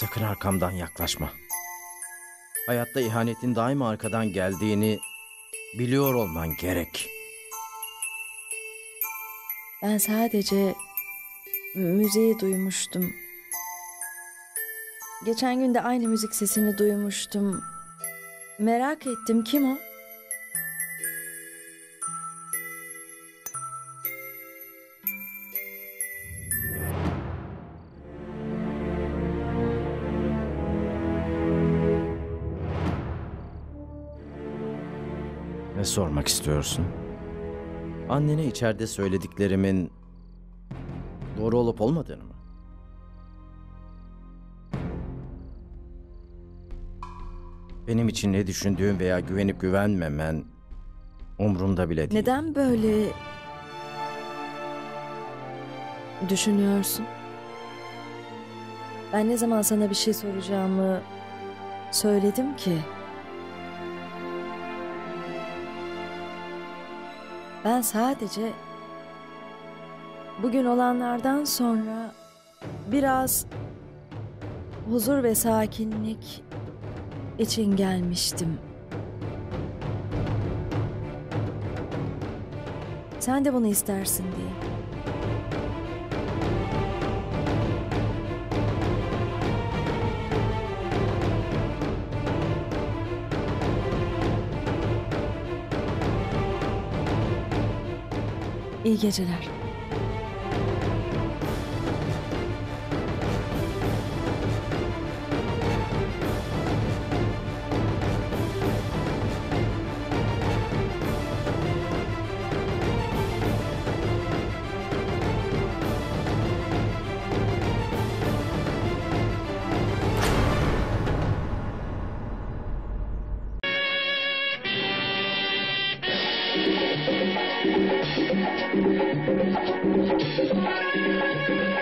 Sakın arkamdan yaklaşma. Hayatta ihanetin daima arkadan geldiğini biliyor olman gerek. Ben sadece müziği duymuştum. Geçen gün de aynı müzik sesini duymuştum. Merak ettim, kim o? Ne sormak istiyorsun? Annene içeride söylediklerimin doğru olup olmadığını mı? Benim için ne düşündüğüm veya güvenip güvenmemen umurumda bile değil. Neden böyle düşünüyorsun? Ben ne zaman sana bir şey soracağımı söyledim ki? Ben sadece bugün olanlardan sonra biraz huzur ve sakinlik için gelmiştim. Sen de bunu istersin diye. İyi geceler. Thank you.